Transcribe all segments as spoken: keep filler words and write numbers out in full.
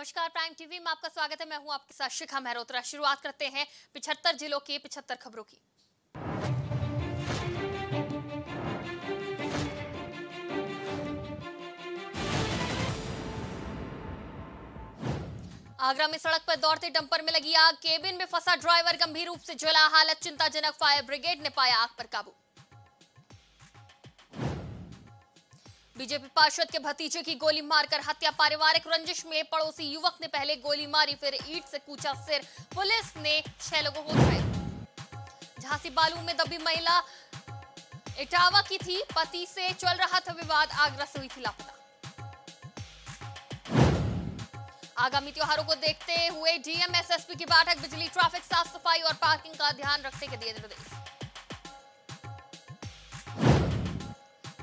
नमस्कार, prime TV में आपका स्वागत है। मैं हूं आपके साथ शिखा मेहरोत्रा। शुरुआत करते हैं पिछहत्तर जिलों की पिछहत्तर खबरों की। आगरा में सड़क पर दौड़ते डंपर में लगी आग, केबिन में फंसा ड्राइवर गंभीर रूप से जला, हालत चिंताजनक। फायर ब्रिगेड ने पाया आग पर काबू। बीजेपी पार्षद के भतीजे की गोली मारकर हत्या, पारिवारिक रंजिश में पड़ोसी युवक ने पहले गोली मारी, फिर ईंट से कूचा सिर। पुलिस ने छह लोगों को पकड़ा। झांसी बालू में दबी महिला इटावा की थी, पति से चल रहा था विवाद, आगरा से हुई थी लापता। आगामी त्योहारों को देखते हुए डीएमएसएसपी की बैठक, बिजली, ट्रैफिक, साफ सफाई और पार्किंग का ध्यान रखने के दिए निर्देश।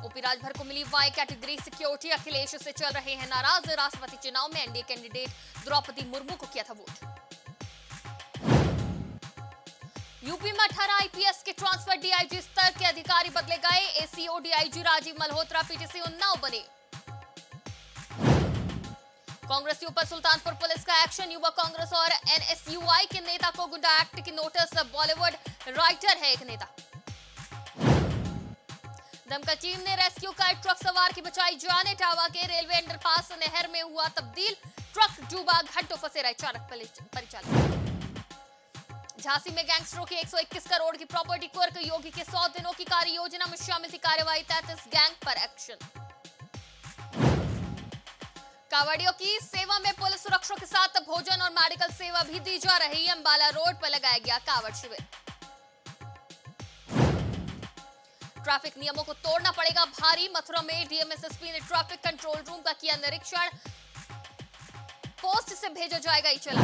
ओपी राजभर को मिली वाई कैटेगरी सिक्योरिटी, अखिलेश से चल रहे हैं नाराज। राष्ट्रपति चुनाव में एनडीए कैंडिडेट द्रौपदी मुर्मू को किया था वोट। यूपी में अठारह आईपीएस के ट्रांसफर, डीआईजी स्तर के अधिकारी बदले गए। ACO DIG Rajeev Malhotra PTC Unnao बने। कांग्रेसियों पर सुल्तानपुर पुलिस का एक्शन, युवा कांग्रेस और एनएसयूआई के नेता को गुंडा एक्ट की नोटिस। बॉलीवुड राइटर है एक नेता। दमकल टीम ने रेस्क्यू कर ट्रक सवार की बचाई जान। इटावा के रेलवे अंडरपास नहर में हुआ तब्दील, ट्रक डूबा, घंटों फंसे रहे चालक परिचालक। झांसी में गैंगस्टरों की एक सौ इक्कीस करोड़ की प्रॉपर्टी, कुर्क योगी के सौ दिनों की कार्य योजना में शामिल थी कार्यवाही, तैंतीस गैंग पर एक्शन। कावड़ियों की सेवा में पुलिस सुरक्षा के साथ भोजन और मेडिकल सेवा भी दी जा रही है। अंबाला रोड पर लगाया गया कावड़ शिविर। ट्रैफिक नियमों को तोड़ना पड़ेगा भारी, मथुरा में डीएमएसएसपी ने ट्रैफिक कंट्रोल रूम का किया निरीक्षण, पोस्ट से भेजा जाएगा ये चला।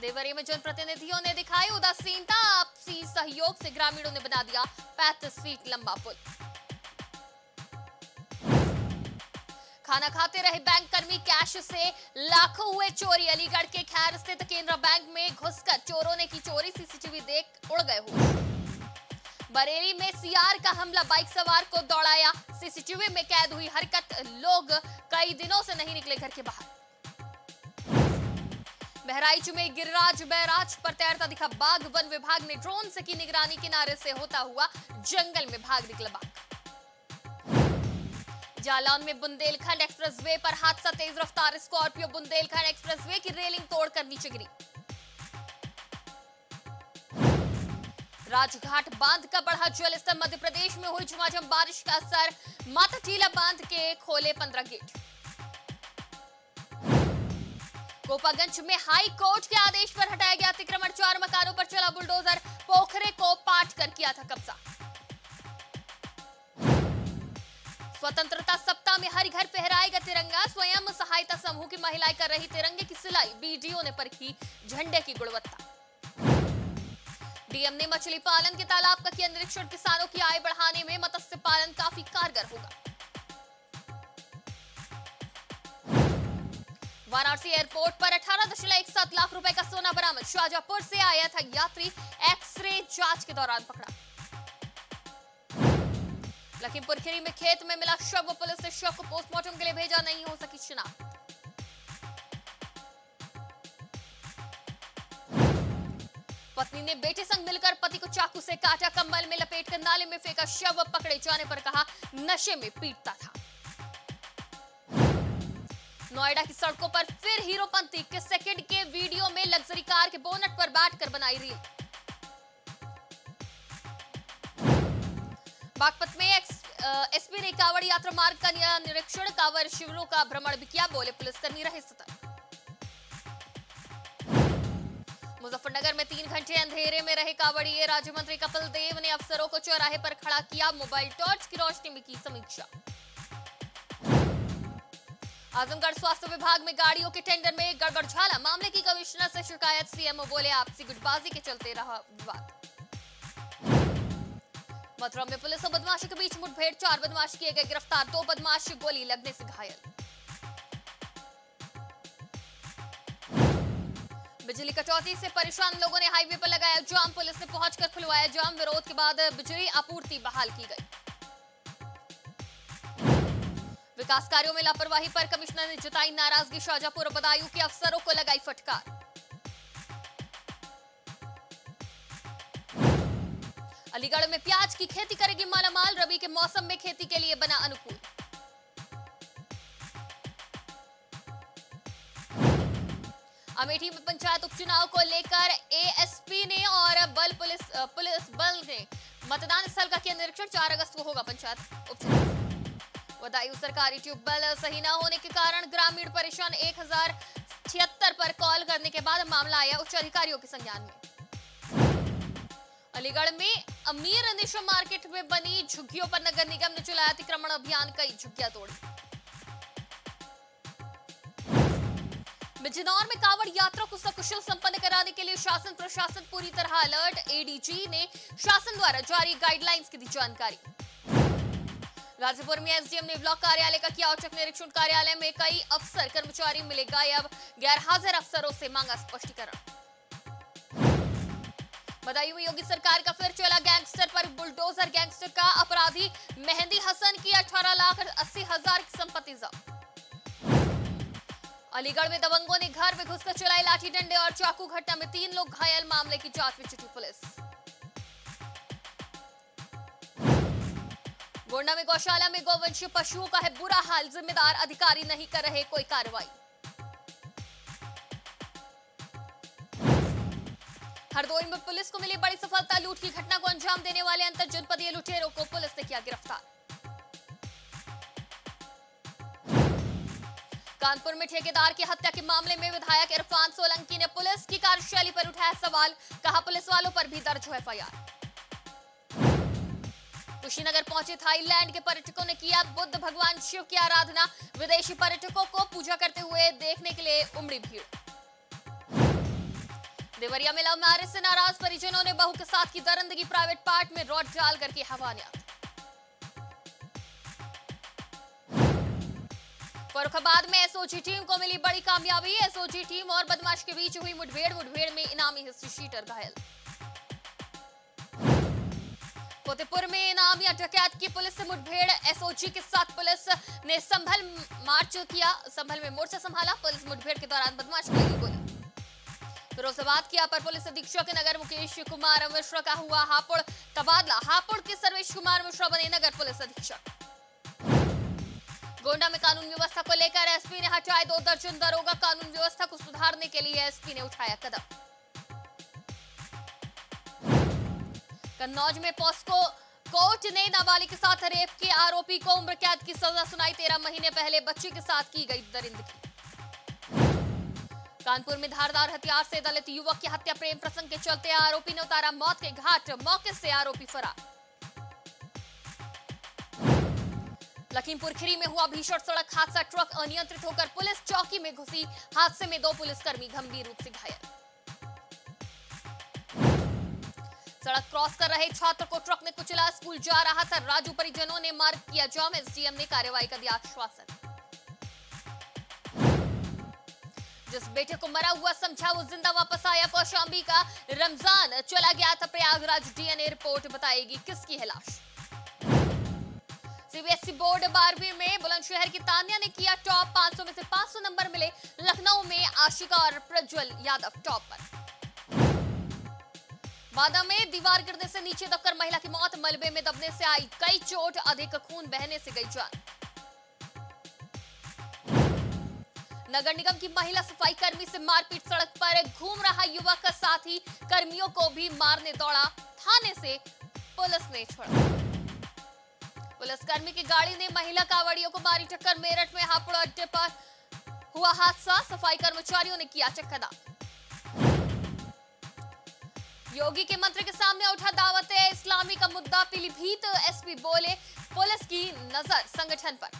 देवरी में जनप्रतिनिधियों ने दिखाई उदासीनता, आपसी सहयोग से ग्रामीणों ने बना दिया पैंतीस फीट लंबा पुल। खाना खाते रहे बैंक कर्मी, कैश से लाखों हुए चोरी। अलीगढ़ के खैर स्थित केंद्र बैंक में घुसकर चोरों ने की चोरी, सीसीटीवी देख उड़ गए होश। बरेली में सीआर का हमला, बाइक सवार को दौड़ाया, सीसीटीवी में कैद हुई हरकत, लोग कई दिनों से नहीं निकले घर के बाहर। बहराइच में गिरराज बहराइच पर तैरता दिखा बाघ, वन विभाग ने ड्रोन से की निगरानी, किनारे से होता हुआ जंगल में भाग निकला बाघ। जालौन में बुंदेलखंड एक्सप्रेसवे पर हादसा, तेज रफ्तार स्कॉर्पियो बुंदेलखंड एक्सप्रेसवे की रेलिंग तोड़कर नीचे गिरी। राजघाट बांध का बढ़ा जलस्तर, मध्य प्रदेश में हुई झमाझम बारिश का असर, माताटीला बांध के खोले पंद्रह गेट। गोपागंज में हाई कोर्ट के आदेश पर हटाया गया अतिक्रमण, चार मकानों पर चला बुलडोजर, पोखरे को पाट कर किया था कब्जा। स्वतंत्रता सप्ताह में हर घर फहराएगा तिरंगा, स्वयं सहायता समूह की महिलाएं कर रही तिरंगे की सिलाई, बीडीओ ने परखी झंडे की गुणवत्ता। डीएम ने मछली पालन के तालाब का किया निरीक्षण, किसानों की आय बढ़ाने में मत्स्य पालन काफी कारगर होगा। वाराणसी एयरपोर्ट पर अठारह दशमलव एक सात लाख रुपए का सोना बरामद, शाहजहांपुर से आया था यात्री, एक्सरे जांच के दौरान पकड़ा। लखीमपुर खीरी में खेत में मिला शव, पुलिस ने शव को पोस्टमार्टम के लिए भेजा, नहीं हो सकी शिनाख्त। पत्नी ने बेटे संग मिलकर पति को चाकू से काटा, कंबल में लपेटकर नाले में फेंका शव, पकड़े जाने पर कहा नशे में पीटता था। नोएडा की सड़कों पर फिर हीरोपंती, इक्कीस सेकंड के वीडियो में लग्जरी कार के बोनट पर बैठकर बनाई रील। बागपत में एसपी ने कावड़ यात्रा मार्ग का निरीक्षण, कावड़ शिविरों का भ्रमण भी किया, बोले पुलिसकर्मी रहे सतर्क। मुजफ्फरनगर में तीन घंटे अंधेरे में रहे कावड़िए, राज्य मंत्री कपिल देव ने अफसरों को चौराहे पर खड़ा किया, मोबाइल टॉर्च की रोशनी में की समीक्षा। आजमगढ़ स्वास्थ्य विभाग में गाड़ियों के टेंडर में गड़बड़ झाला, मामले की कमिश्नर से शिकायत, सीएमओ बोले आपसी गुटबाजी के चलते रहा विवाद। मथुरा में पुलिस और बदमाशों के बीच मुठभेड़, चार बदमाश किए गए गिरफ्तार, दो बदमाश गोली लगने से घायल। बिजली कटौती से परेशान लोगों ने हाईवे पर लगाया जाम, पुलिस ने पहुंचकर खुलवाया जाम, विरोध के बाद बिजली आपूर्ति बहाल की गई। विकास कार्यों में लापरवाही पर कमिश्नर ने जताई नाराजगी, शाहजहांपुर और बदायूं के अफसरों को लगाई फटकार। अलीगढ़ में प्याज की खेती करेगी मालामाल, रबी के मौसम में खेती के लिए बना अनुकूल। अमेठी में पंचायत उपचुनाव को लेकर एएसपी ने और बल पुलिस पुलिस बल ने मतदान स्थल का किया निरीक्षण, चार अगस्त को होगा पंचायत उपचुनाव। बदायूं सरकारी ट्यूबवेल सही न होने के कारण ग्रामीण परेशान, एक हजार छिहत्तर पर कॉल करने के बाद मामला आया उच्च अधिकारियों के संज्ञान में। अलीगढ़ में अमीर निशो मार्केट में बनी झुग्गियों पर नगर निगम ने चलाया अतिक्रमण अभियान, कई झुग्गियां तोड़ी। बिजनौर में कावड़ यात्रा को सकुशल संपन्न कराने के लिए शासन प्रशासन पूरी तरह अलर्ट, एडीजी ने शासन द्वारा जारी गाइडलाइंस की दी जानकारी। गाजीपुर में एसडीएम ने ब्लॉक कार्यालय का किया औचक निरीक्षण, कार्यालय में कई अफसर कर्मचारी मिले गायब, गैर हाजिर अफसरों से मांगा स्पष्टीकरण। बदायूं में योगी सरकार का फिर चला गैंगस्टर पर बुलडोजर, गैंगस्टर का अपराधी मेहंदी हसन की अठारह लाख अस्सी हजार की संपत्ति जब्त। अलीगढ़ में दबंगों ने घर में घुसकर चलाए लाठी डंडे और चाकू, घटना में तीन लोग घायल, मामले की जांच में जुटी पुलिस। गोंडा में गौशाला में गौवंशीय पशुओं का है बुरा हाल, जिम्मेदार अधिकारी नहीं कर रहे कोई कार्रवाई। हरदोई में पुलिस को मिली बड़ी सफलता, लूट की घटना को अंजाम देने वाले अंतरजनपदीय लुटेरों को पुलिस ने किया गिरफ्तार। कानपुर में ठेकेदार की हत्या के मामले में विधायक इरफान सोलंकी ने पुलिस की कार्यशैली पर उठाया सवाल, कहा पुलिस वालों पर भी दर्ज हो एफ आई आर। कुशीनगर पहुंचे थाईलैंड के पर्यटकों ने किया बुद्ध भगवान शिव की आराधना, विदेशी पर्यटकों को पूजा करते हुए देखने के लिए उमड़ी भीड़। देवरिया में लव मैरिज से नाराज परिजनों ने बहू के साथ की दरिंदगी, प्राइवेट पार्ट में रॉड डाल करके हवानियत। फरुखाबाद में एसओजी टीम को मिली बड़ी कामयाबी, एसओजी टीम और बदमाश के बीच हुई मुठभेड़, मुठभेड़ में इनामी हिस्ट्री शीटर घायल। फतेहपुर में इनामी डकैत की पुलिस से मुठभेड़, एसओजी के साथ पुलिस ने संभल मार्च किया, संभल में मोर्चा संभाला, पुलिस मुठभेड़ के दौरान बदमाश को गोली। फिरोजाबाद के अपर पुलिस अधीक्षक नगर मुकेश कुमार मिश्रा का हुआ हापुड़ तबादला, हापुड़ के सर्वेश कुमार मिश्रा बने नगर पुलिस अधीक्षक। गोंडा में कानून व्यवस्था को लेकर एसपी ने हटाए दो दर्जन दरोगा, कानून व्यवस्था को सुधारने के लिए एसपी ने उठाया कदम। कन्नौज में पॉस्को कोर्ट ने नाबालिग के साथ रेप के आरोपी को उम्र कैद की सजा सुनाई, तेरह महीने पहले बच्ची के साथ की गई दरिंदगी। कानपुर में धारदार हथियार से दलित युवक की हत्या, प्रेम प्रसंग के चलते आरोपी ने उतारा मौत के घाट, मौके से आरोपी फरार। लखीमपुर खीरी में हुआ भीषण सड़क हादसा, ट्रक अनियंत्रित होकर पुलिस चौकी में घुसी, हादसे में दो पुलिसकर्मी गंभीर रूप से घायल। सड़क क्रॉस कर रहे छात्र को ट्रक ने कुचला, स्कूल जा रहा था राजू, परिजनों ने मार्ग किया जाम, एसडीएम ने कार्रवाई का दिया आश्वासन। जिस बेटे को मरा हुआ समझा वो जिंदा वापस आया, कौशाम्बी का रमजान चला गया था प्रयागराज, डीएनए रिपोर्ट बताएगी किसकी है लाश। सीबीएसई बोर्ड बारहवीं में बुलंदशहर की तान्या ने किया टॉप, पाँच सौ में से पाँच सौ नंबर मिले, लखनऊ में आशिका और प्रज्वल यादव टॉपर। बादा में दीवार गिरने से नीचे दबकर महिला की मौत, मलबे में दबने से आई कई चोट, अधिक खून बहने से गई जान। नगर निगम की महिला सफाई कर्मी से मारपीट, सड़क पर घूम रहा युवक का साथी कर्मियों को भी मारने दौड़ा, थाने से पुलिस ने छोड़ा। पुलिसकर्मी की गाड़ी ने महिला कावड़ियों को मारी टक्कर, मेरठ में हापुड़ अड्डे पर हुआ हादसा, सफाई कर्मचारियों ने किया चक्काजाम। योगी के मंत्री के सामने उठा दावत इस्लामी का मुद्दा, पीलीभीत एसपी बोले पुलिस की नजर संगठन पर।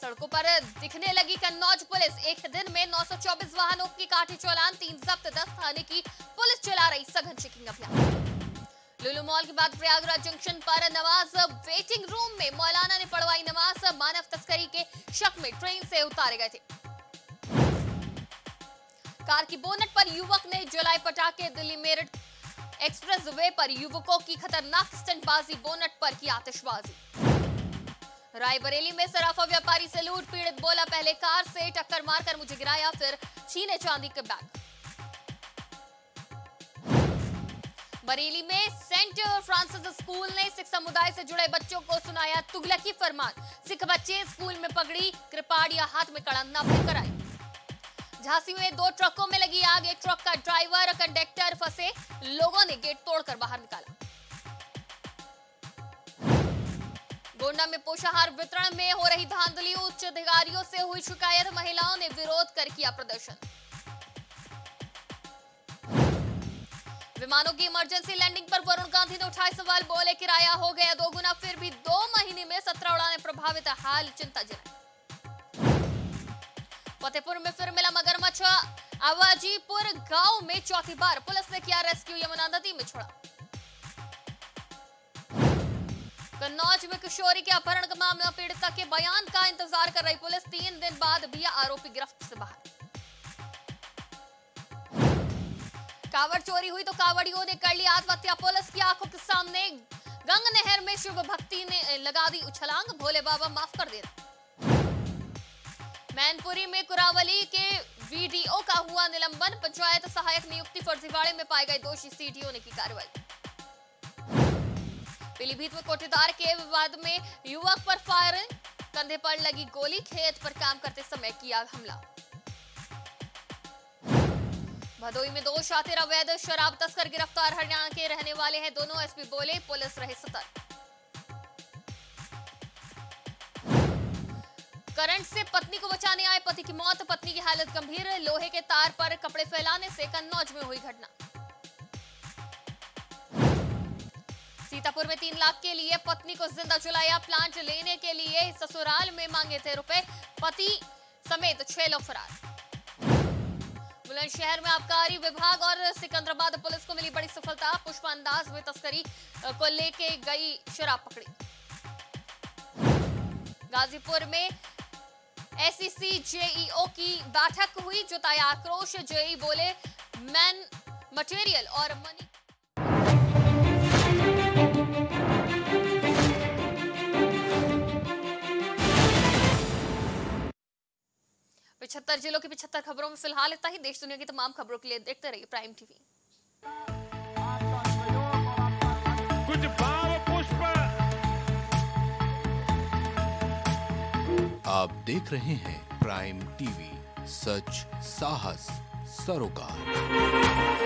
सड़कों पर दिखने लगी कन्नौज पुलिस, एक दिन में नौ सौ चौबीस वाहनों की काटी चालान, तीन जब्त, दस थाने की पुलिस चला रही सघन चेकिंग अभियान। लुलु मॉल के बाद प्रयागराज जंक्शन पर नवाज वेटिंग रूम में मौलाना ने पढ़वाई नमाज, मानव तस्करी के शक में ट्रेन से उतारे गए थे। कार की बोनट पर युवक ने जलाए पटाखे, दिल्ली मेरठ एक्सप्रेस वे पर युवकों की खतरनाक स्टंटबाजी, बोनट पर की आतिशबाजी। रायबरेली में सराफा व्यापारी से लूट, पीड़ित बोला पहले कार से टक्कर मारकर मुझे गिराया, फिर छीने चांदी के बैग। बरेली में सेंट फ्रांसिस स्कूल ने सिख समुदाय से जुड़े बच्चों को सुनाया तुगलकी फरमान, सिख बच्चे स्कूल में पगड़ी, कृपाण या हाथ में कड़ा नापने कराई। झांसी में दो ट्रकों में लगी आग, एक ट्रक का ड्राइवर और कंडक्टर फंसे, लोगों ने गेट तोड़कर बाहर निकाला। गोंडा में पोषाहार वितरण में हो रही धांधली, उच्च अधिकारियों से हुई शिकायत, महिलाओं ने विरोध कर किया प्रदर्शन। विमानों की इमरजेंसी लैंडिंग पर वरुण गांधी ने उठाए सवाल, बोले किराया हो गया दोगुना, फिर भी दो महीने में सत्रह उड़ाने प्रभावित, हाल चिंताजनक। फतेहपुर में फिर मिला मगरमच्छ, आवाजीपुर गांव में चौथी बार पुलिस ने किया रेस्क्यू, यमुना नदी में छोड़ा। कन्नौज में किशोरी के अपहरण का मामला, पीड़िता के बयान का इंतजार कर रही पुलिस, तीन दिन बाद भी आरोपी गिरफ्त से बाहर। कावड़ चोरी हुई तो कावड़ियों ने कर ली आत्महत्या, पुलिस की आंखों के सामने गंग नहर में शिव भक्ति ने लगा दी उछलांग, भोले बाबा माफ कर देना। मैनपुरी में कुरावली के वीडीओ का हुआ निलंबन, पंचायत सहायक नियुक्ति फर्जीवाड़े में पाए गए दोषी, सीडीओ ने की कार्रवाई। पीलीभीत में कोटेदार के विवाद में युवक पर फायरिंग, कंधे पर लगी गोली, खेत पर काम करते समय किया हमला। भदोई में दो शातिर अवैध शराब तस्कर गिरफ्तार, हरियाणा के रहने वाले हैं दोनों, एसपी बोले पुलिस रहे सतर्क। करंट से पत्नी को बचाने आए पति की मौत, पत्नी की हालत गंभीर, लोहे के तार पर कपड़े फैलाने से कन्नौज में हुई घटना। सीतापुर में तीन लाख के लिए पत्नी को जिंदा जलाया, प्लांट लेने के लिए ससुराल में मांगे थे रुपए, पति समेत छह लोग फरार। बुलंदशहर में आबकारी विभाग और सिकंदराबाद पुलिस को मिली बड़ी सफलता, पुष्पांदाज में तस्करी को लेके गई शराब पकड़ी। गाजीपुर में एसईसी जेईओ की बैठक हुई, जताया आक्रोश, जेई बोले मैन मटेरियल और मनी। पचहत्तर जिलों की पचहत्तर खबरों में फिलहाल इतना ही। देश दुनिया की तमाम खबरों के लिए देखते रहिए प्राइम टीवी। कुछ भाव पुष्प आप देख रहे हैं प्राइम टीवी, सच साहस सरोकार।